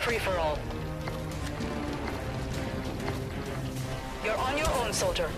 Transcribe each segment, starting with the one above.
Free for all. You're on your own, soldier.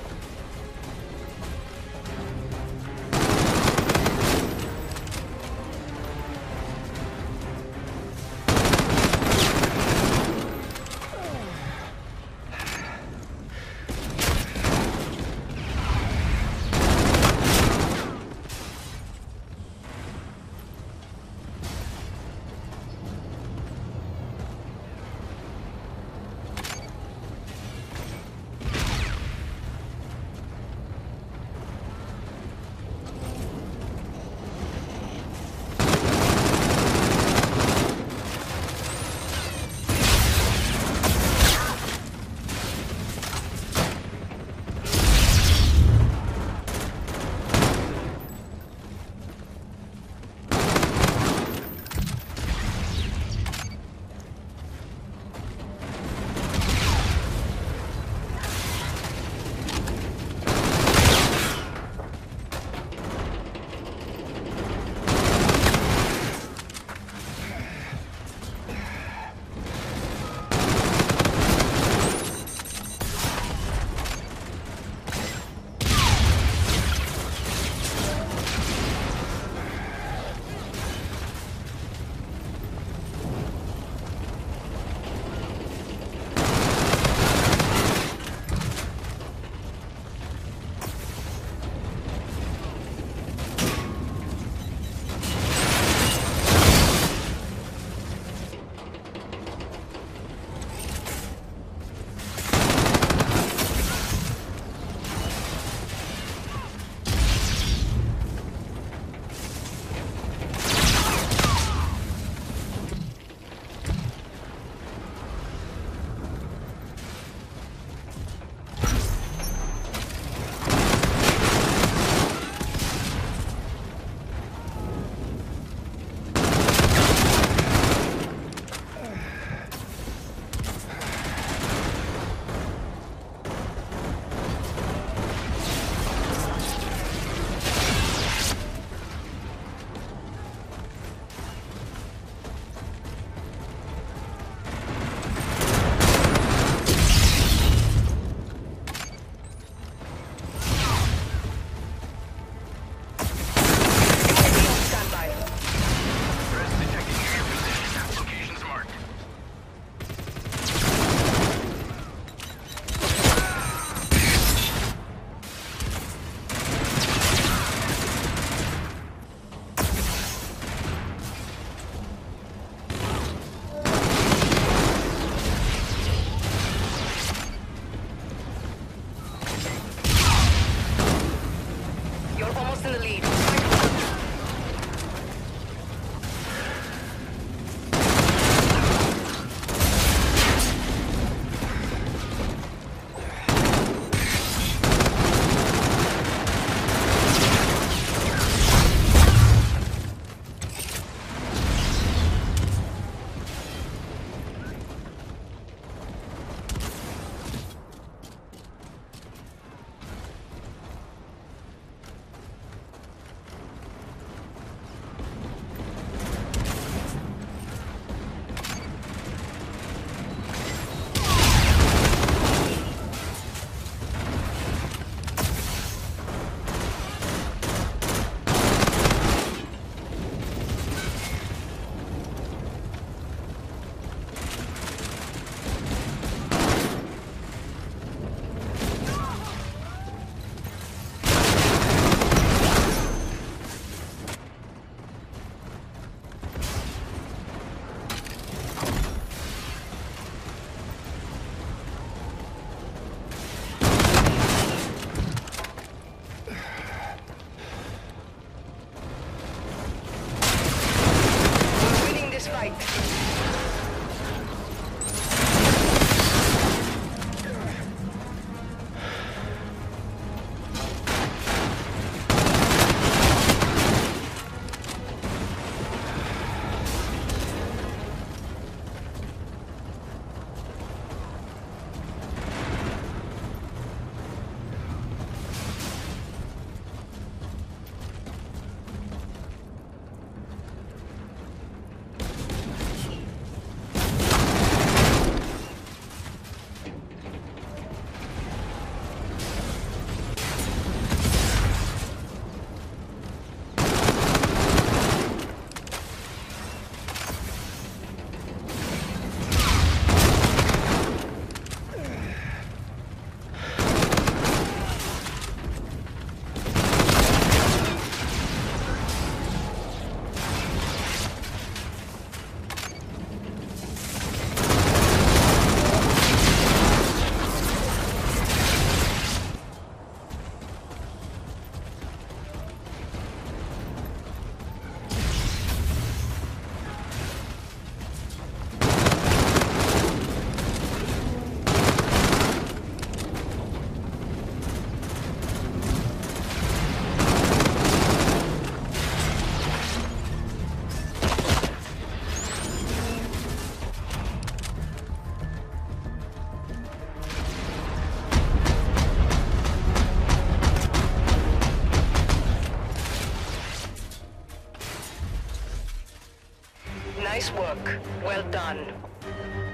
Nice work. Well done.